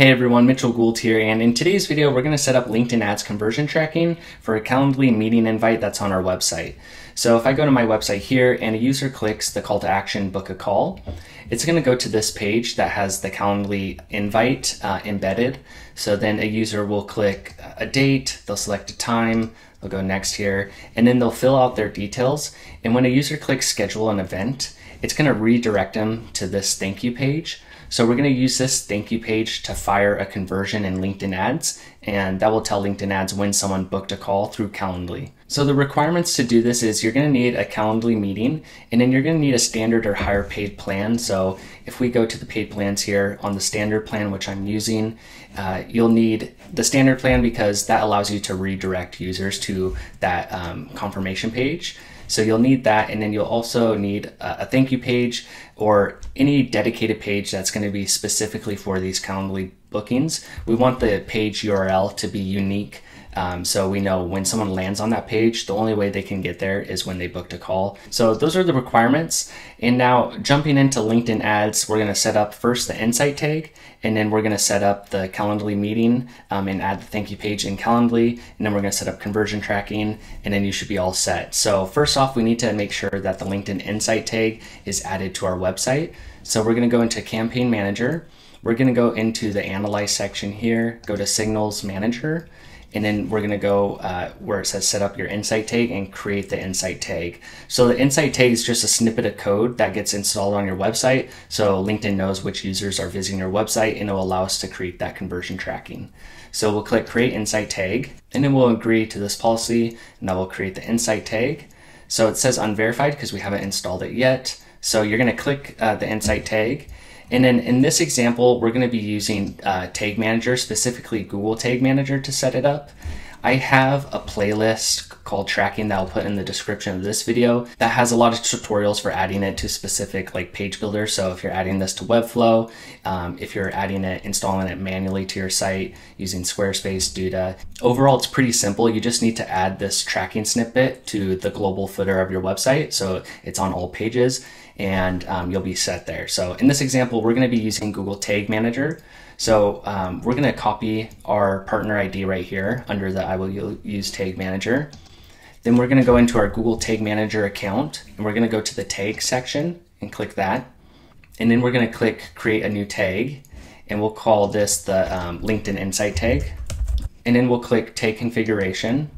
Hey everyone, Mitchell Gould here, and in today's video we're going to set up LinkedIn Ads conversion tracking for a Calendly meeting invite that's on our website. So if I go to my website here and a user clicks the call to action, book a call, it's going to go to this page that has the Calendly invite embedded. So then a user will click a date, they'll select a time, they'll go next here, and then they'll fill out their details. And when a user clicks schedule an event, it's going to redirect them to this thank you page. So we're going to use this thank you page to fire a conversion in LinkedIn Ads, and that will tell LinkedIn Ads when someone booked a call through Calendly. So the requirements to do this is you're going to need a Calendly meeting, and then you're going to need a standard or higher paid plan. So if we go to the paid plans here on the standard plan, which I'm using, you'll need the standard plan because that allows you to redirect users to that confirmation page. So you'll need that, and then you'll also need a thank you page or any dedicated page that's going to be specifically for these Calendly bookings. We want the page URL to be unique, so we know when someone lands on that page, the only way they can get there is when they booked a call. So those are the requirements. And now jumping into LinkedIn Ads, we're going to set up first the insight tag, and then we're going to set up the Calendly meeting and add the thank you page in Calendly, and then we're going to set up conversion tracking, and then you should be all set. So first off, we need to make sure that the LinkedIn insight tag is added to our website. So we're going to go into Campaign Manager. We're going to go into the Analyze section here, go to Signals Manager, and then we're going to go where it says set up your insight tag and create the insight tag. So the insight tag is just a snippet of code that gets installed on your website, so LinkedIn knows which users are visiting your website, and it will allow us to create that conversion tracking. So we'll click Create Insight Tag, and then we'll agree to this policy, and that will create the insight tag. So it says unverified because we haven't installed it yet. So you're going to click the insight tag. And then in this example, we're going to be using Tag Manager, specifically Google Tag Manager, to set it up. I have a playlist called Tracking that I'll put in the description of this video that has a lot of tutorials for adding it to specific like page builders. So if you're adding this to Webflow, if you're adding it, installing it manually to your site using Squarespace, Duda. Overall, it's pretty simple. You just need to add this tracking snippet to the global footer of your website, so it's on all pages, and you'll be set there. So in this example, we're going to be using Google Tag Manager. So we're going to copy our partner ID right here under the I will use Tag Manager. Then we're going to go into our Google Tag Manager account, and we're going to go to the tag section and click that. And then we're going to click create a new tag, and we'll call this the LinkedIn Insight Tag. And then we'll click tag configuration.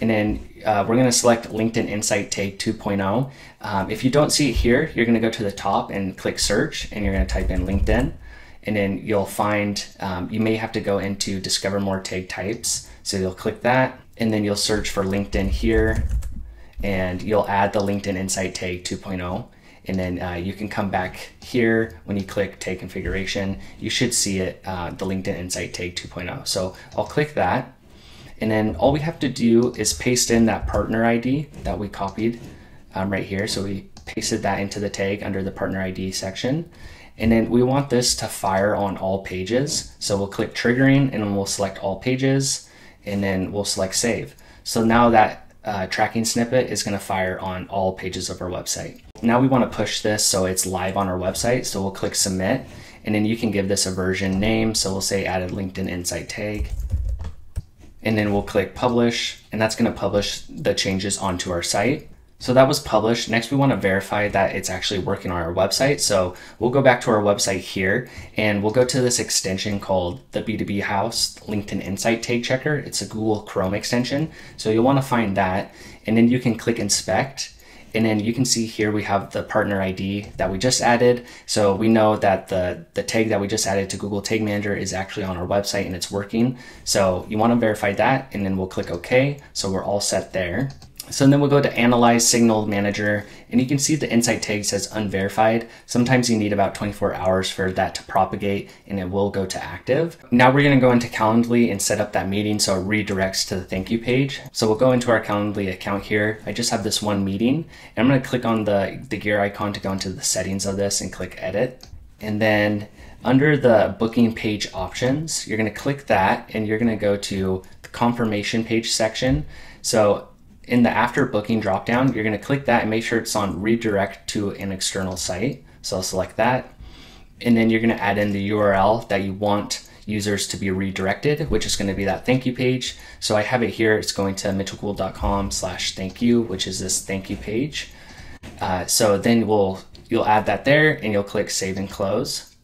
And then we're going to select LinkedIn Insight Tag 2.0. If you don't see it here, you're going to go to the top and click search, and you're going to type in LinkedIn. And then you'll find, you may have to go into discover more tag types. So you'll click that, and then you'll search for LinkedIn here, and you'll add the LinkedIn Insight Tag 2.0. And then you can come back here when you click tag configuration, you should see it, the LinkedIn Insight Tag 2.0. So I'll click that. And then all we have to do is paste in that partner ID that we copied right here. So we pasted that into the tag under the partner ID section. And then we want this to fire on all pages. So we'll click triggering, and then we'll select all pages, and then we'll select save. So now that tracking snippet is gonna fire on all pages of our website. Now we wanna push this so it's live on our website. So we'll click submit, and then you can give this a version name. So we'll say added LinkedIn Insight Tag. And then we'll click publish, and that's going to publish the changes onto our site. So that was published. Next, we want to verify that it's actually working on our website. So we'll go back to our website here, and we'll go to this extension called the B2B House LinkedIn Insight Tag Checker. It's a Google Chrome extension. So you'll want to find that, and then you can click inspect. And then you can see here we have the partner ID that we just added. So we know that the tag that we just added to Google Tag Manager is actually on our website, and it's working. So you want to verify that, and then we'll click OK. So we're all set there. So then we'll go to Analyze Signal Manager, and you can see the insight tag says unverified. Sometimes you need about 24 hours for that to propagate, and it will go to active. Now we're going to go into Calendly and set up that meeting so it redirects to the thank you page. So we'll go into our Calendly account here. I just have this one meeting, and I'm going to click on the gear icon to go into the settings of this and click edit. And then under the booking page options, you're going to click that, and you're going to go to the confirmation page section. So in the after booking dropdown, you're going to click that and make sure it's on redirect to an external site. So I'll select that. and then you're going to add in the URL that you want users to be redirected, which is going to be that thank you page. So I have it here. It's going to mitchellgould.com/thank you, which is this thank you page. So then you'll add that there and you'll click save and close.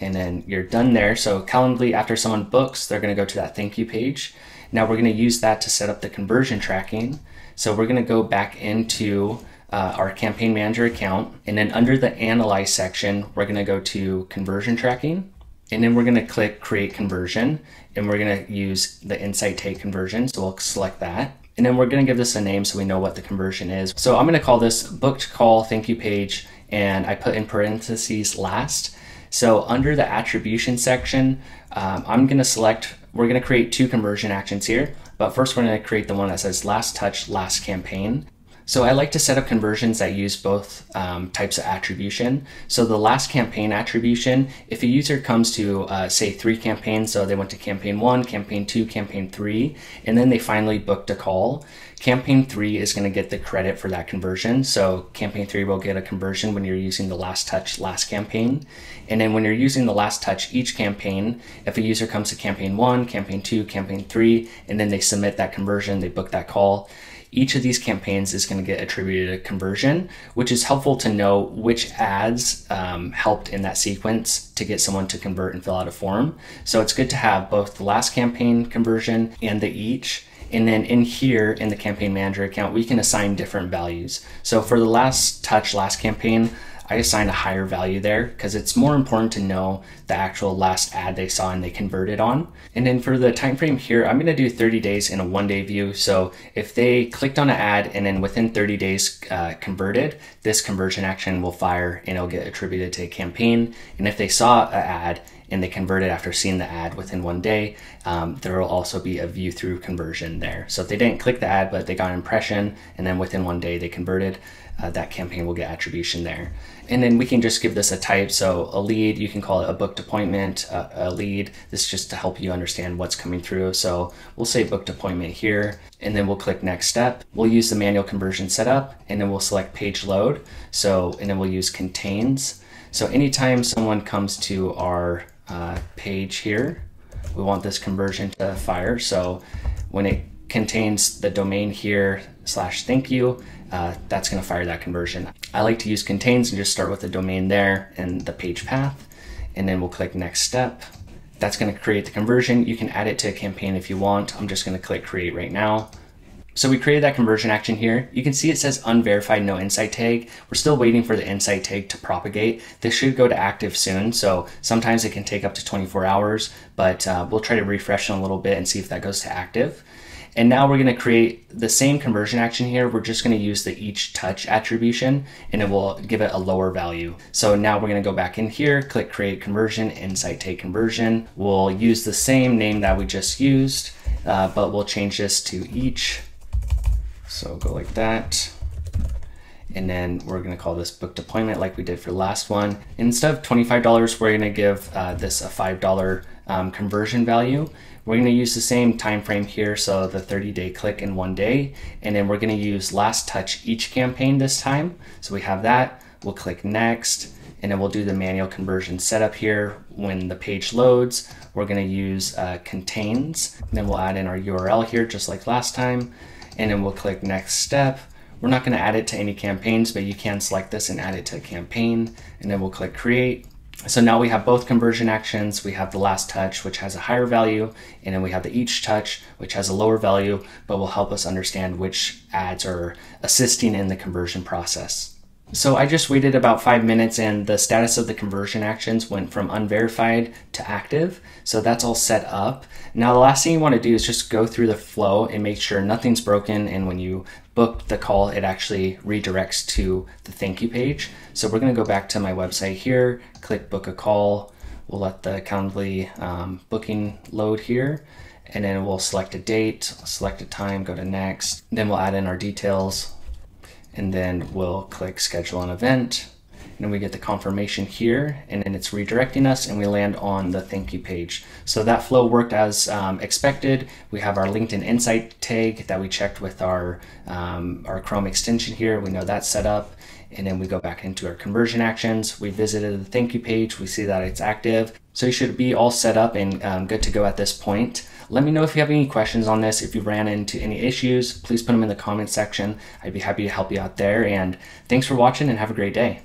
And then you're done there. So Calendly, after someone books, they're going to go to that thank you page. Now we're going to use that to set up the conversion tracking. So we're going to go back into our campaign manager account. And then under the analyze section, we're going to go to conversion tracking. And then we're going to click create conversion. And we're going to use the insight tag conversion. So we'll select that. And then we're going to give this a name so we know what the conversion is. So I'm going to call this booked call thank you page. And I put in parentheses last. So under the attribution section, I'm going to select, we're going to create two conversion actions here, but first we're going to create the one that says last touch, last campaign. So I like to set up conversions that use both types of attribution. So the last campaign attribution, if a user comes to say 3 campaigns, so they went to campaign 1, campaign 2, campaign 3, and then they finally booked a call, campaign 3 is going to get the credit for that conversion. So campaign 3 will get a conversion when you're using the last touch last campaign. And then when you're using the last touch each campaign, if a user comes to campaign 1, campaign 2, campaign 3, and then they submit that conversion, they book that call, each of these campaigns is going to get attributed a conversion, which is helpful to know which ads helped in that sequence to get someone to convert and fill out a form. So it's good to have both the last campaign conversion and the each. And then in here, in the campaign manager account, we can assign different values. So for the last touch, last campaign, I assigned a higher value there because it's more important to know the actual last ad they saw and they converted on. And then for the time frame here, I'm going to do 30 days in a 1-day view. So if they clicked on an ad and then within 30 days converted, this conversion action will fire and it'll get attributed to a campaign. And if they saw an ad and they converted after seeing the ad within 1 day, there will also be a view through conversion there. So if they didn't click the ad, but they got an impression and then within 1 day they converted, that campaign will get attribution there. And then we can just give this a type. So a lead, you can call it a booked appointment, a lead. This is just to help you understand what's coming through. So we'll say booked appointment here, and then we'll click next step. We'll use the manual conversion setup, and then we'll select page load. So, and then we'll use contains. So anytime someone comes to our page here, we want this conversion to fire. So when it contains the domain here /thank you, that's going to fire that conversion. I like to use contains and just start with the domain there and the page path, and then we'll click next step. That's going to create the conversion. You can add it to a campaign if you want. I'm just going to click create right now. So we created that conversion action here. You can see it says unverified, no insight tag. We're still waiting for the insight tag to propagate. This should go to active soon. So sometimes it can take up to 24 hours, but we'll try to refresh in a little bit and see if that goes to active. And now we're going to create the same conversion action here. We're just going to use the each touch attribution, and it will give it a lower value. So now we're going to go back in here, click create conversion, insight tag conversion. We'll use the same name that we just used, but we'll change this to each. So go like that. And then we're going to call this booked appointment like we did for the last one. Instead of $25, we're going to give this a $5 conversion value. We're going to use the same time frame here, so the 30-day click in 1 day, and then we're going to use last touch each campaign this time. So we have that. We'll click next, and then we'll do the manual conversion setup here. When the page loads, we're going to use contains, and then we'll add in our URL here just like last time, and then we'll click next step. We're not going to add it to any campaigns, but you can select this and add it to a campaign, and then we'll click create. So now we have both conversion actions. We have the last touch, which has a higher value, and then we have the each touch, which has a lower value, but will help us understand which ads are assisting in the conversion process. So I just waited about 5 minutes, and the status of the conversion actions went from unverified to active. So that's all set up. Now the last thing you want to do is just go through the flow and make sure nothing's broken, and when you book the call, it actually redirects to the thank you page. So we're going to go back to my website here, click book a call. We'll let the Calendly booking load here, and then we'll select a date, select a time, go to next. Then we'll add in our details, and then we'll click schedule an event. And and we get the confirmation here, and then it's redirecting us and we land on the thank you page. So that flow worked as expected. We have our LinkedIn Insight tag that we checked with our Chrome extension here. We know that's set up. And then we go back into our conversion actions. We visited the thank you page. We see that it's active. So you should be all set up and good to go at this point. Let me know if you have any questions on this. If you ran into any issues, please put them in the comments section. I'd be happy to help you out there. And thanks for watching and have a great day.